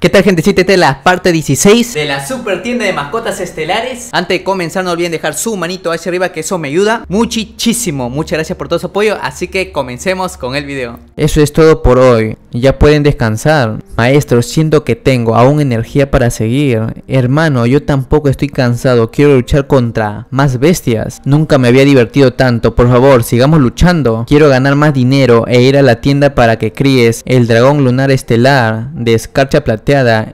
¿Qué tal, gente? Esta es la parte 16 de la super tienda de mascotas estelares. Antes de comenzar, no olviden dejar su manito hacia arriba, que eso me ayuda muchísimo. Muchas gracias por todo su apoyo, así que comencemos con el video. Eso es todo por hoy, ya pueden descansar. Maestro, siento que tengo aún energía para seguir. Hermano, yo tampoco estoy cansado, quiero luchar contra más bestias. Nunca me había divertido tanto, por favor, sigamos luchando. Quiero ganar más dinero e ir a la tienda para que críes el dragón lunar estelar de escarcha plateada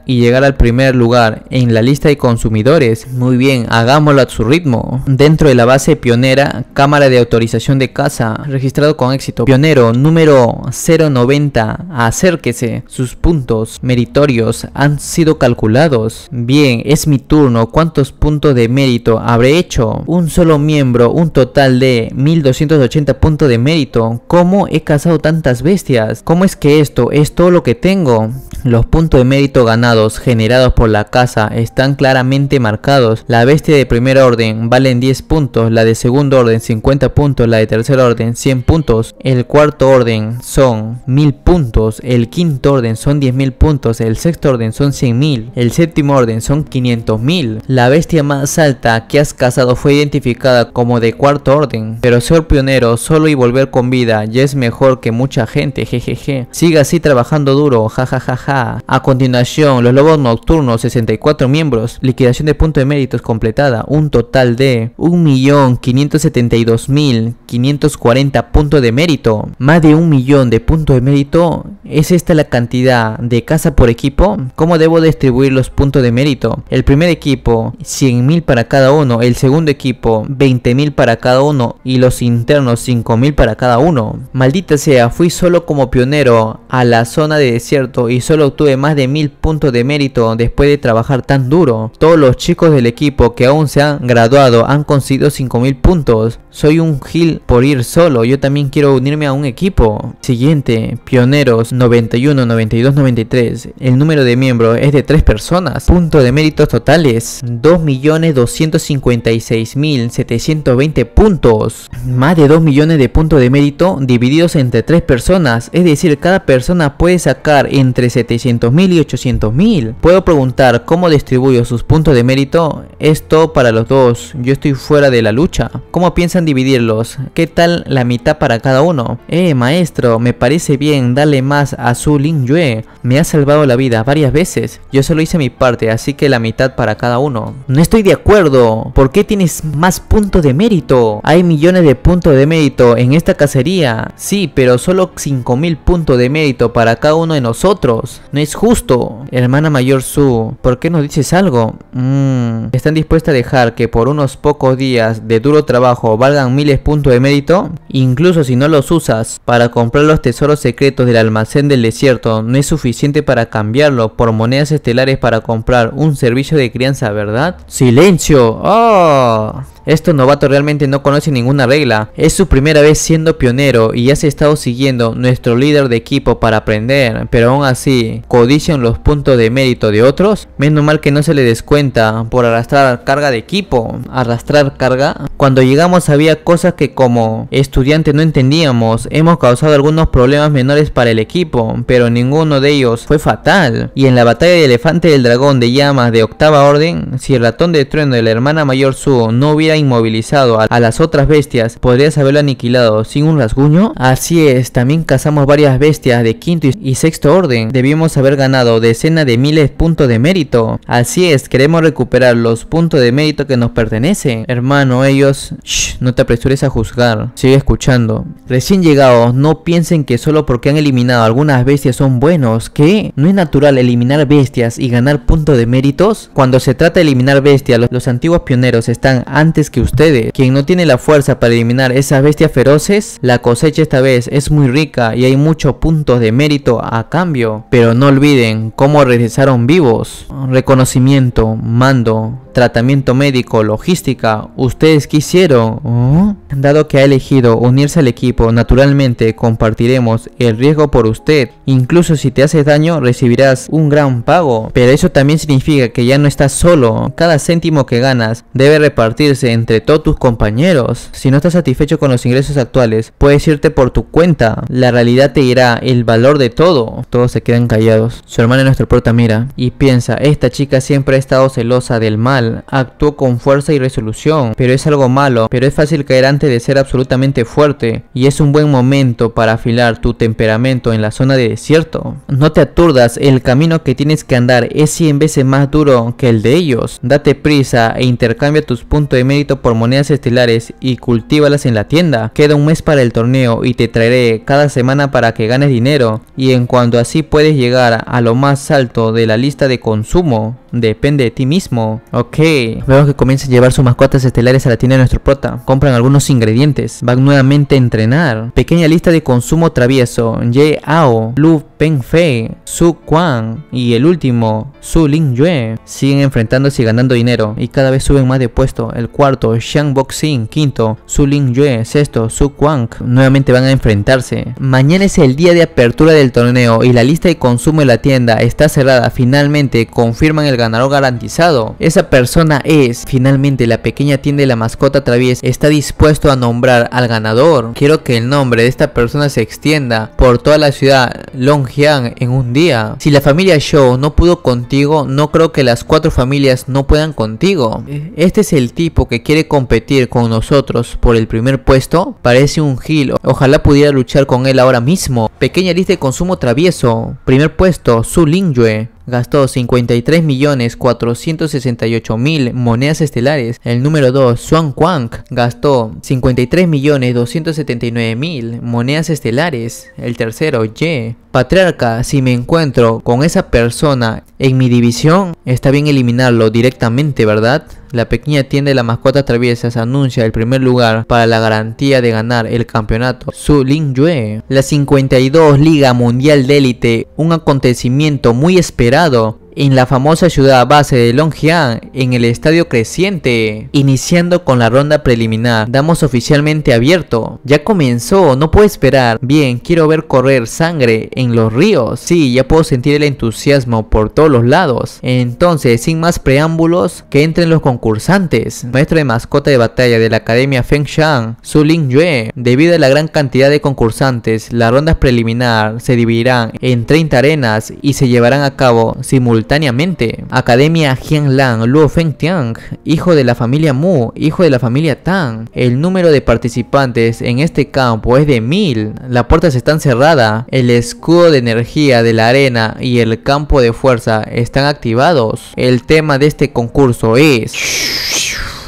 y llegar al primer lugar en la lista de consumidores. Muy bien, hagámoslo a su ritmo. Dentro de la base pionera, cámara de autorización de caza, registrado con éxito. Pionero número 090, acérquese. Sus puntos meritorios han sido calculados. Bien, es mi turno. ¿Cuántos puntos de mérito habré hecho? Un solo miembro, un total de 1280 puntos de mérito. ¿Cómo he cazado tantas bestias? ¿Cómo es que esto es todo lo que tengo? Los puntos de mérito ganados generados por la caza están claramente marcados. La bestia de primer orden valen 10 puntos, la de segundo orden 50 puntos, la de tercer orden 100 puntos, el cuarto orden son 1000 puntos, el quinto orden son 10.000 puntos, el sexto orden son 100.000, el séptimo orden son 500.000. La bestia más alta que has cazado fue identificada como de cuarto orden, pero ser pionero solo y volver con vida ya es mejor que mucha gente, jejeje. Siga así trabajando duro, jajajaja. A continuación, los lobos nocturnos, 64 miembros, liquidación de puntos de méritos completada, un total de 1.572.540 puntos de mérito. Más de 1.000.000 de puntos de mérito. ¿Es esta la cantidad de caza por equipo? ¿Cómo debo distribuir los puntos de mérito? El primer equipo, 100.000 para cada uno, el segundo equipo, 20.000 para cada uno, y los internos, 5.000 para cada uno. Maldita sea, fui solo como pionero a la zona de desierto y solo obtuve más de 1.000 puntos de mérito después de trabajar tan duro. Todos los chicos del equipo que aún se han graduado han conseguido 5.000 puntos. Soy un gil por ir solo, yo también quiero unirme a un equipo. Siguiente, pioneros 91, 92, 93. El número de miembros es de 3 personas. Puntos de méritos totales, 2.256.720 puntos. Más de 2 millones de puntos de mérito divididos entre 3 personas, es decir, cada persona puede sacar entre 700.000 y 800.000. Puedo preguntar cómo distribuyo sus puntos de mérito. Esto para los dos, yo estoy fuera de la lucha. ¿Cómo piensan dividirlos? ¿Qué tal la mitad para cada uno? Maestro, me parece bien darle más a Su Lingyue. Me ha salvado la vida varias veces. Yo solo hice mi parte, así que la mitad para cada uno. No estoy de acuerdo. ¿Por qué tienes más puntos de mérito? Hay millones de puntos de mérito en esta cacería. Sí, pero solo 5.000 puntos de mérito para cada uno de nosotros. No es justo. Hermana mayor Su, ¿por qué nos dices algo? ¿Están dispuestas a dejar que por unos pocos días de duro trabajo valgan miles puntos de mérito? Incluso si no los usas para comprar los tesoros secretos del almacén del desierto, no es suficiente para cambiarlo por monedas estelares para comprar un servicio de crianza, ¿verdad? ¡Silencio! ¡Oh! Estos novatos realmente no conocen ninguna regla. Es su primera vez siendo pionero y has estado siguiendo nuestro líder de equipo para aprender, pero aún así codician los puntos de mérito de otros. Menos mal que no se le descuenta por arrastrar carga de equipo. ¿Arrastrar carga? Cuando llegamos había cosas que como estudiantes no entendíamos. Hemos causado algunos problemas menores para el equipo, pero ninguno de ellos fue fatal. Y en la batalla de elefante del dragón de llamas de octava orden, si el ratón de trueno de la hermana mayor Su no hubiera inmovilizado a las otras bestias, podrías haberlo aniquilado sin un rasguño. Así es, también cazamos varias bestias de quinto y sexto orden. Debimos haber ganado decenas de miles puntos de mérito. Así es, queremos recuperar los puntos de mérito que nos pertenecen. Hermano, ellos... Shh, no te apresures a juzgar, sigue escuchando. Recién llegados, no piensen que solo porque han eliminado algunas bestias son buenos. ¿Qué? ¿No es natural eliminar bestias y ganar puntos de méritos? Cuando se trata de eliminar bestias, los antiguos pioneros están antes que ustedes. Quien no tiene la fuerza para eliminar esas bestias feroces, la cosecha esta vez es muy rica y hay muchos puntos de mérito a cambio. Pero no olviden cómo regresaron vivos. Reconocimiento, mando, tratamiento médico, logística. ¿Ustedes qué hicieron? ¿Oh? Dado que ha elegido unirse al equipo, naturalmente compartiremos el riesgo por usted. Incluso si te haces daño, recibirás un gran pago. Pero eso también significa que ya no estás solo. Cada céntimo que ganas debe repartirse entre todos tus compañeros. Si no estás satisfecho con los ingresos actuales, puedes irte por tu cuenta. La realidad te dirá el valor de todo. Todos se quedan callados. Su hermana y nuestro prota mira y piensa: esta chica siempre ha estado celosa del mal. Actuó con fuerza y resolución, pero es algo malo. Pero es fácil caer antes de ser absolutamente fuerte. Y es un buen momento para afilar tu temperamento en la zona de desierto. No te aturdas, el camino que tienes que andar es 100 veces más duro que el de ellos. Date prisa e intercambia tus puntos de mérito por monedas estelares y cultívalas en la tienda. Queda un mes para el torneo y te traeré cada semana para que ganes dinero. Y en cuanto así puedes llegar a lo más alto de la lista de consumo, depende de ti mismo. Ok, veo que comienzan a llevar sus mascotas estelares a la tienda de nuestro prota. Compran algunos ingredientes. Van nuevamente a entrenar. Pequeña lista de consumo travieso: Ye Ao, Lu Peng Fei, Su Quan y el último, Su Lingyue. Siguen enfrentándose y ganando dinero, y cada vez suben más de puesto. El cuarto, Xiang Boxing. Quinto, Su Lingyue. Sexto, Su Quan. Nuevamente van a enfrentarse. Mañana es el día de apertura del torneo y la lista de consumo de la tienda está cerrada. Finalmente confirman el ganador garantizado. Esa persona es... Finalmente la pequeña tienda de la mascota traviesa está dispuesto a nombrar al ganador. Quiero que el nombre de esta persona se extienda por toda la ciudad Longjiang en un día. Si la familia Shou no pudo contigo, no creo que las 4 familias no puedan contigo. Este es el tipo que quiere competir con nosotros por el primer puesto. Parece un gil. Ojalá pudiera luchar con él ahora mismo. Pequeña lista de consumo travieso. Primer puesto, Su Lingyue. Gastó 53.468.000 monedas estelares. El número 2, Xuan Quang, gastó 53.279.000 monedas estelares. El tercero, Ye. Patriarca, si me encuentro con esa persona en mi división, está bien eliminarlo directamente, ¿verdad? La pequeña tienda de las mascotas traviesas anuncia el primer lugar para la garantía de ganar el campeonato, Su Lingyue. La 52 Liga Mundial de Élite, un acontecimiento muy esperado en la famosa ciudad base de Longjiang, en el estadio creciente. Iniciando con la ronda preliminar, damos oficialmente abierto. Ya comenzó, no puedo esperar. Bien, quiero ver correr sangre en los ríos. Sí, ya puedo sentir el entusiasmo por todos los lados. Entonces, sin más preámbulos, que entren los concursantes. Maestro de mascota de batalla de la Academia Fengshan, Su Lingyue. Debido a la gran cantidad de concursantes, las rondas preliminar se dividirán en 30 arenas y se llevarán a cabo simultáneamente. Academia Jianlang, Luo Fengtian, hijo de la familia Mu, hijo de la familia Tang. El número de participantes en este campo es de 1000. Las puertas están cerradas. El escudo de energía de la arena y el campo de fuerza están activados. El tema de este concurso es...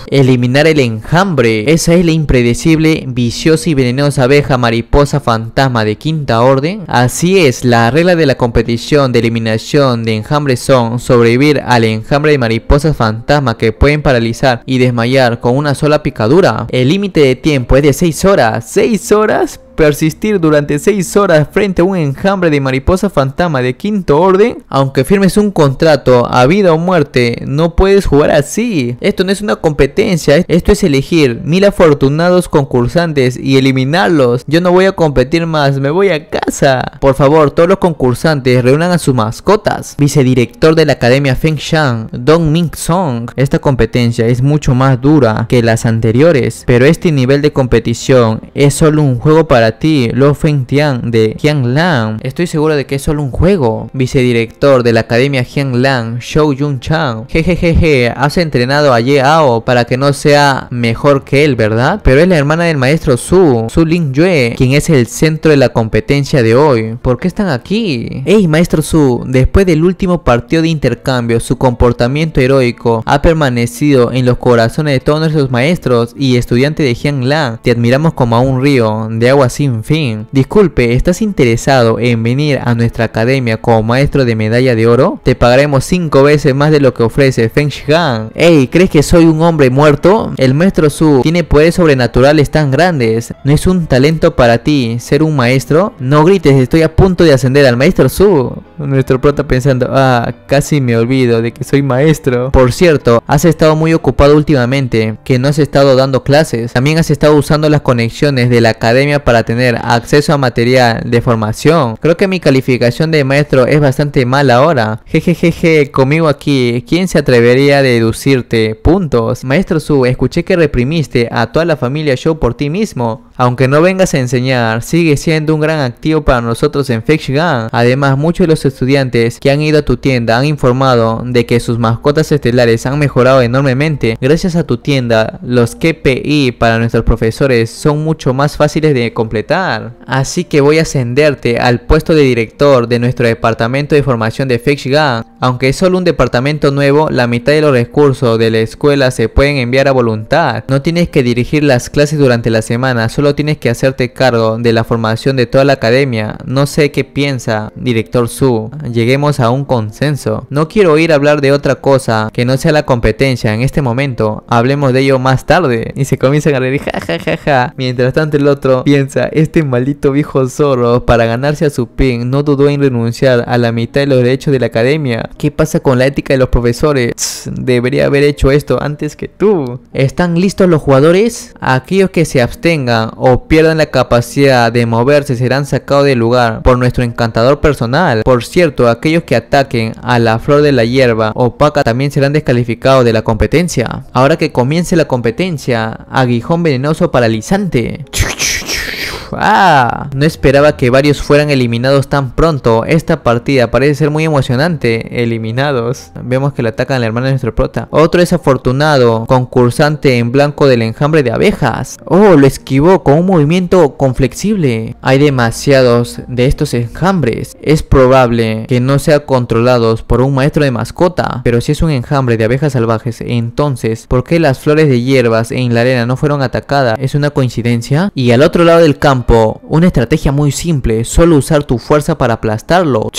eliminar el enjambre. Esa es la impredecible, viciosa y venenosa abeja mariposa fantasma de quinta orden. Así es, la regla de la competición de eliminación de enjambres son sobrevivir al enjambre de mariposas fantasma que pueden paralizar y desmayar con una sola picadura. El límite de tiempo es de 6 horas. ¿6 horas? Persistir durante 6 horas frente a un enjambre de mariposa fantasma de quinto orden. Aunque firmes un contrato a vida o muerte, no puedes jugar así. Esto no es una competencia, esto es elegir 1000 afortunados concursantes y eliminarlos. Yo no voy a competir más, me voy a casa. Por favor, todos los concursantes reúnan a sus mascotas. Vicedirector de la Academia Fengshan, Dong Ming Song. Esta competencia es mucho más dura que las anteriores, pero este nivel de competición es solo un juego para ti, Luo Fengtian de Jianlang. Estoy seguro de que es solo un juego. Vicedirector de la Academia Jianlang, Shou Yun Chang. Jejejeje, has entrenado a Ye Ao para que no sea mejor que él, ¿verdad? Pero es la hermana del maestro Su Lingyue, quien es el centro de la competencia de hoy. ¿Por qué están aquí? Hey, maestro Su, después del último partido de intercambio, su comportamiento heroico ha permanecido en los corazones de todos nuestros maestros y estudiantes de Jianlang. Te admiramos como a un río de agua sin fin. Disculpe, ¿estás interesado en venir a nuestra academia como maestro de medalla de oro? Te pagaremos 5 veces más de lo que ofrece Feng Shihan. Ey, ¿crees que soy un hombre muerto? El maestro Su tiene poderes sobrenaturales tan grandes. ¿No es un talento para ti ser un maestro? No grites, estoy a punto de ascender al maestro Su. Nuestro prota pensando, casi me olvido de que soy maestro. Por cierto, has estado muy ocupado últimamente, que no has estado dando clases. También has estado usando las conexiones de la academia para tener acceso a material de formación. Creo que mi calificación de maestro es bastante mala ahora. Jejejeje, conmigo aquí, ¿quién se atrevería a deducirte puntos? Maestro Su, escuché que reprimiste a toda la familia Shou por ti mismo. Aunque no vengas a enseñar, sigue siendo un gran activo para nosotros en Fengshan. Además, muchos de los estudiantes que han ido a tu tienda han informado de que sus mascotas estelares han mejorado enormemente. Gracias a tu tienda, los KPI para nuestros profesores son mucho más fáciles de completar. Así que voy a ascenderte al puesto de director de nuestro departamento de formación de Fengshan. Aunque es solo un departamento nuevo, la mitad de los recursos de la escuela se pueden enviar a voluntad. No tienes que dirigir las clases durante la semana, solo tienes que hacerte cargo de la formación de toda la academia. No sé qué piensa, director Su. Lleguemos a un consenso. No quiero oír hablar de otra cosa que no sea la competencia en este momento. Hablemos de ello más tarde. Y se comienzan a reír, jajajaja. Mientras tanto el otro piensa, este maldito viejo zorro, para ganarse a su pin, no dudó en renunciar a la mitad de los derechos de la academia. ¿Qué pasa con la ética de los profesores? Debería haber hecho esto antes que tú. ¿Están listos los jugadores? Aquellos que se abstengan o pierdan la capacidad de moverse serán sacados del lugar por nuestro encantador personal. Por cierto, aquellos que ataquen a la flor de la hierba opaca también serán descalificados de la competencia. Ahora que comience la competencia, aguijón venenoso paralizante. No esperaba que varios fueran eliminados tan pronto. Esta partida parece ser muy emocionante. Eliminados. Vemos que le atacan a la hermana de nuestro prota. Otro desafortunado concursante en blanco del enjambre de abejas. Oh, lo esquivó con un movimiento con flexible. Hay demasiados de estos enjambres. Es probable que no sean controlados por un maestro de mascota. Pero si es un enjambre de abejas salvajes, entonces, ¿por qué las flores de hierbas en la arena no fueron atacadas? ¿Es una coincidencia? Y al otro lado del campo, una estrategia muy simple, solo usar tu fuerza para aplastarlo.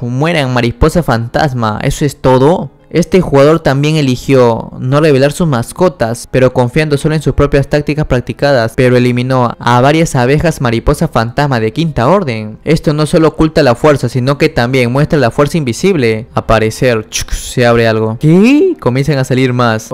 Mueran, mariposa fantasma, ¿eso es todo? Este jugador también eligió no revelar sus mascotas, pero confiando solo en sus propias tácticas practicadas, pero eliminó a varias abejas mariposa fantasma de quinta orden. Esto no solo oculta la fuerza, sino que también muestra la fuerza invisible. Aparecer, se abre algo. ¿Qué? Comienzan a salir más.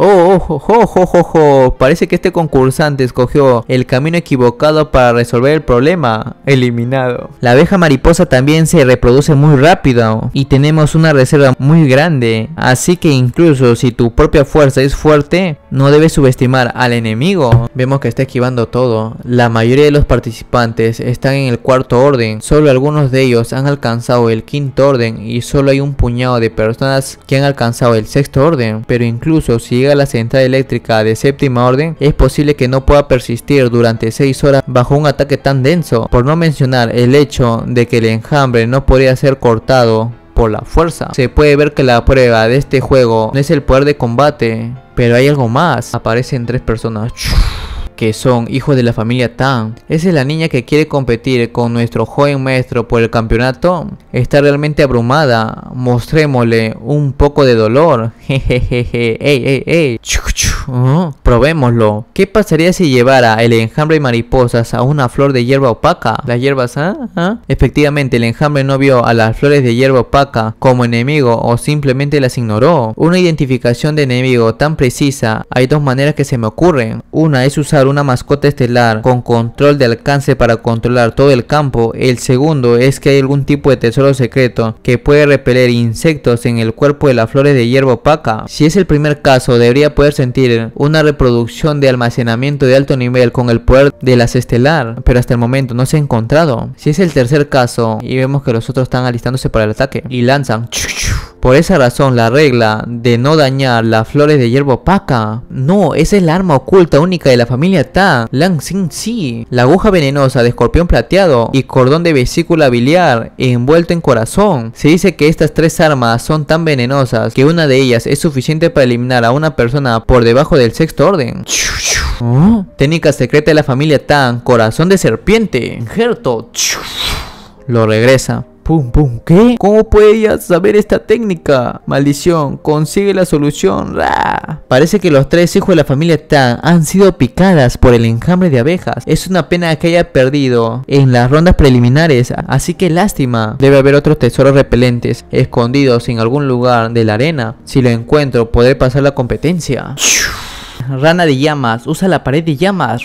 Parece que este concursante escogió el camino equivocado para resolver el problema. Eliminado. La abeja mariposa también se reproduce muy rápido y tenemos una reserva muy grande. Así que incluso si tu propia fuerza es fuerte, no debes subestimar al enemigo. Vemos que está esquivando todo. La mayoría de los participantes están en el cuarto orden. Solo algunos de ellos han alcanzado el quinto orden y solo hay un puñado de personas que han alcanzado el sexto orden. Pero incluso si llega a la central eléctrica de séptima orden, es posible que no pueda persistir durante 6 horas bajo un ataque tan denso. Por no mencionar el hecho de que el enjambre no podría ser cortado por la fuerza. Se puede ver que la prueba de este juego no es el poder de combate, pero hay algo más. Aparecen 3 personas que son hijos de la familia Tang. ¿Esa es la niña que quiere competir con nuestro joven maestro por el campeonato? Está realmente abrumada. Mostrémosle un poco de dolor. Jejejeje. Ey. Probémoslo. ¿Qué pasaría si llevara el enjambre de mariposas a una flor de hierba opaca? ¿Las hierbas? Efectivamente, el enjambre no vio a las flores de hierba opaca como enemigo o simplemente las ignoró. Una identificación de enemigo tan precisa. Hay 2 maneras que se me ocurren. Una es usar una mascota estelar con control de alcance para controlar todo el campo. El segundo es que hay algún tipo de tesoro secreto que puede repeler insectos en el cuerpo de las flores de hierba opaca. Si es el primer caso, debería poder sentir una reproducción de almacenamiento de alto nivel con el poder de las estelar, pero hasta el momento no se ha encontrado. Si es el tercer caso, y vemos que los otros están alistándose para el ataque y lanzan Por esa razón, la regla de no dañar las flores de hierba opaca, no, esa es la arma oculta única de la familia Ta, Lang Xin Si, la aguja venenosa de escorpión plateado y cordón de vesícula biliar envuelto en corazón. Se dice que estas tres armas son tan venenosas que una de ellas es suficiente para eliminar a una persona por debajo del sexto orden. ¿Oh? Técnica secreta de la familia Tan, corazón de serpiente. Injerto. Lo regresa. Pum pum, ¿qué? ¿Cómo puede ella saber esta técnica? Maldición, consigue la solución. ¡Rah! Parece que los tres hijos de la familia Tan han sido picadas por el enjambre de abejas. Es una pena que haya perdido en las rondas preliminares, así que lástima. Debe haber otros tesoros repelentes escondidos en algún lugar de la arena. Si lo encuentro, podré pasar la competencia. Rana de llamas, usa la pared de llamas.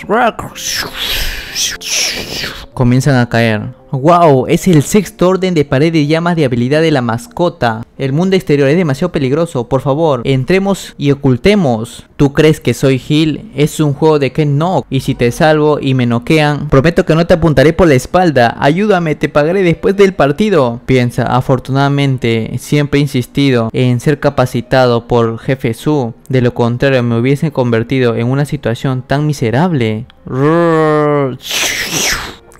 Comienzan a caer. Wow, es el sexto orden de pared de llamas de habilidad de la mascota. El mundo exterior es demasiado peligroso. Por favor, entremos y ocultemos. ¿Tú crees que soy Gil? Es un juego de Ken Knock. Y si te salvo y me noquean, prometo que no te apuntaré por la espalda. Ayúdame, te pagaré después del partido. Piensa, afortunadamente, siempre he insistido en ser capacitado por Jefe Su. De lo contrario, me hubiese convertido en una situación tan miserable.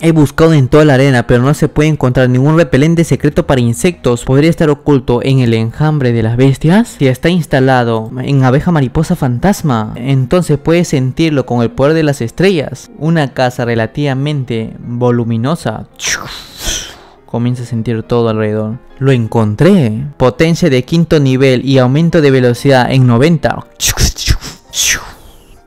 He buscado en toda la arena, pero no se puede encontrar ningún repelente secreto para insectos. ¿Podría estar oculto en el enjambre de las bestias? Si está instalado en abeja mariposa fantasma, entonces puedes sentirlo con el poder de las estrellas. Una casa relativamente voluminosa. Comienza a sentir todo alrededor. Lo encontré. Potencia de quinto nivel y aumento de velocidad en 90.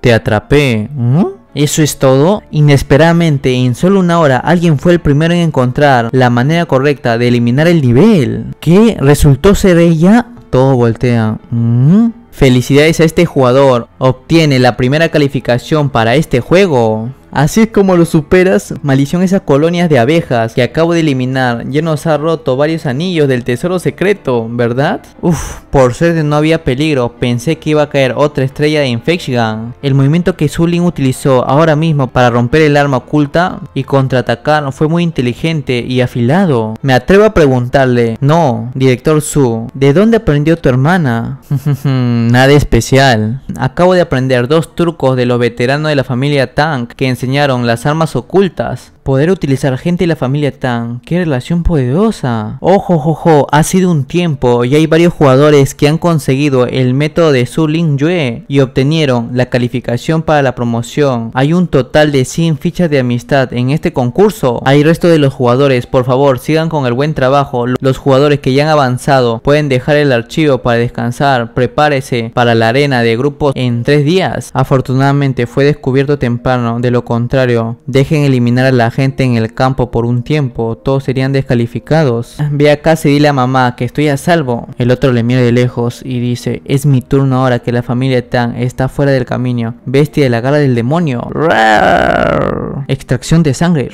Te atrapé. ¿Mm? ¿Eso es todo? Inesperadamente, en solo una hora, alguien fue el primero en encontrar la manera correcta de eliminar el nivel. ¿Qué? ¿Resultó ser ella? Todo voltea. ¿Mm? Felicidades a este jugador. Obtiene la primera calificación para este juego. Así es como lo superas. Maldición, esas colonias de abejas que acabo de eliminar ya nos ha roto varios anillos del tesoro secreto, ¿verdad? Uf, por suerte no había peligro. Pensé que iba a caer otra estrella de Fengshan. El movimiento que Su Lin utilizó ahora mismo para romper el arma oculta y contraatacar fue muy inteligente y afilado. Me atrevo a preguntarle. No, director Su, ¿de dónde aprendió tu hermana? Nada especial. Acabo de aprender dos trucos de los veteranos de la familia Tang que enseñaron las armas ocultas. Poder utilizar gente de la familia Tan. ¡Qué relación poderosa! ¡Ojo, ojo! Ha sido un tiempo y hay varios jugadores que han conseguido el método de Su Lingyue y obtenieron la calificación para la promoción. Hay un total de 100 fichas de amistad en este concurso. Hay resto de los jugadores. Por favor, sigan con el buen trabajo. Los jugadores que ya han avanzado pueden dejar el archivo para descansar. Prepárese para la arena de grupos en 3 días. Afortunadamente fue descubierto temprano. De lo contrario, dejen eliminar a la gente en el campo por un tiempo. Todos serían descalificados. Ve acá y dile a mamá que estoy a salvo. El otro le mira de lejos y dice: es mi turno ahora que la familia Tan está fuera del camino. Bestia de la garra del demonio. ¡Rar! Extracción de sangre.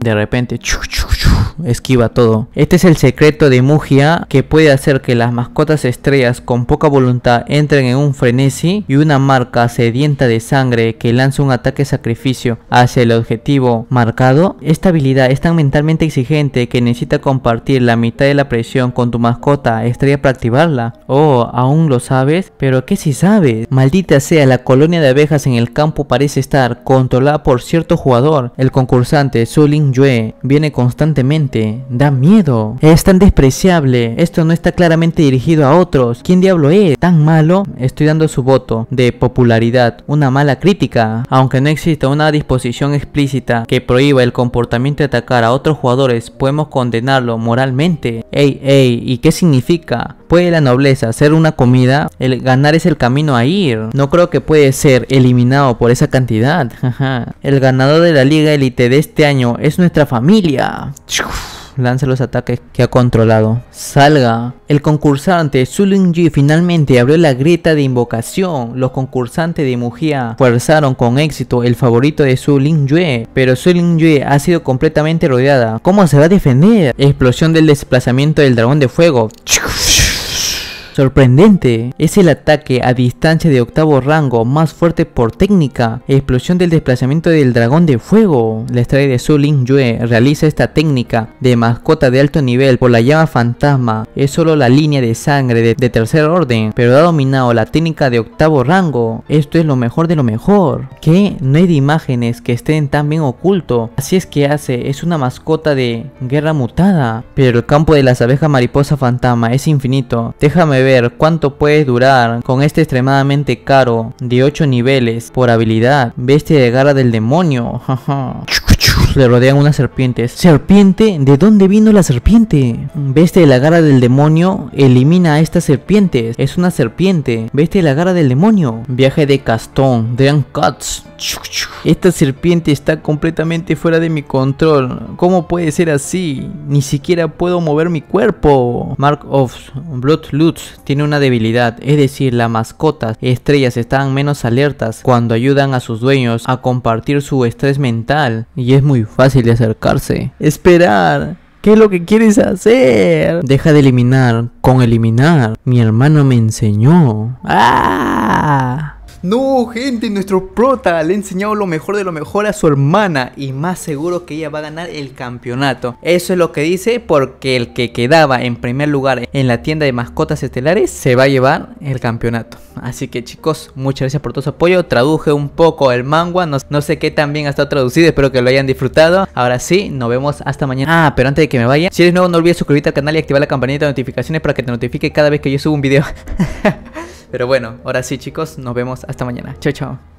De repente esquiva todo. Este es el secreto de Mugia, que puede hacer que las mascotas estrellas con poca voluntad entren en un frenesí y una marca sedienta de sangre que lanza un ataque sacrificio hacia el objetivo marcado. Esta habilidad es tan mentalmente exigente que necesita compartir la mitad de la presión con tu mascota estrella para activarla. Oh, ¿aún lo sabes? ¿Pero qué si sabes? Maldita sea, la colonia de abejas en el campo parece estar controlada por cierto jugador. El concursante Su Lingyue viene constantemente. Da miedo. Es tan despreciable. Esto no está claramente dirigido a otros. ¿Quién diablo es? ¿Tan malo? Estoy dando su voto de popularidad. Una mala crítica. Aunque no exista una disposición explícita que prohíba el comportamiento de atacar a otros jugadores, podemos condenarlo moralmente. Ey, ey, ¿y qué significa? ¿Puede la nobleza ser una comida? El ganar es el camino a ir. No creo que puede ser eliminado por esa cantidad. El ganador de la liga élite de este año es nuestra familia. Lanza los ataques que ha controlado. Salga. El concursante Su Lingyue finalmente abrió la grieta de invocación. Los concursantes de Mugia forzaron con éxito el favorito de Su Lingyue, pero Su Lingyue ha sido completamente rodeada. ¿Cómo se va a defender? Explosión del desplazamiento del dragón de fuego. Sorprendente es el ataque a distancia de octavo rango más fuerte por técnica, explosión del desplazamiento del dragón de fuego. La estrella de Su Lingyue realiza esta técnica de mascota de alto nivel por la llama fantasma. Es solo la línea de sangre de tercer orden, pero ha dominado la técnica de octavo rango. Esto es lo mejor de lo mejor, que no hay de imágenes que estén tan bien oculto. Así es que hace, es una mascota de guerra mutada, pero el campo de las abejas mariposa fantasma es infinito. Déjame ver cuánto puedes durar con este extremadamente caro de 8 niveles por habilidad. Bestia de garra del demonio. Le rodean unas serpientes. ¿Serpiente? ¿De dónde vino la serpiente? Bestia de la garra del demonio elimina a estas serpientes. Es una serpiente. Bestia de la garra del demonio. Viaje de Castón. Dream Cuts. Esta serpiente está completamente fuera de mi control. ¿Cómo puede ser así? Ni siquiera puedo mover mi cuerpo. Mark of Bloodlutz tiene una debilidad, es decir, las mascotas estrellas están menos alertas cuando ayudan a sus dueños a compartir su estrés mental, y es muy fácil de acercarse. Esperar. ¿Qué es lo que quieres hacer? Deja de eliminar con eliminar. Mi hermano me enseñó. ¡Ah! No, gente, nuestro prota le ha enseñado lo mejor de lo mejor a su hermana, y más seguro que ella va a ganar el campeonato. Eso es lo que dice, porque el que quedaba en primer lugar en la tienda de mascotas estelares se va a llevar el campeonato. Así que, chicos, muchas gracias por todo su apoyo. Traduje un poco el manga, no sé qué tan bien ha estado traducido, espero que lo hayan disfrutado. Ahora sí, nos vemos hasta mañana. Ah, pero antes de que me vaya, si eres nuevo no olvides suscribirte al canal y activar la campanita de notificaciones para que te notifique cada vez que yo subo un video. Pero bueno, ahora sí, chicos, nos vemos hasta mañana. Chao, chao.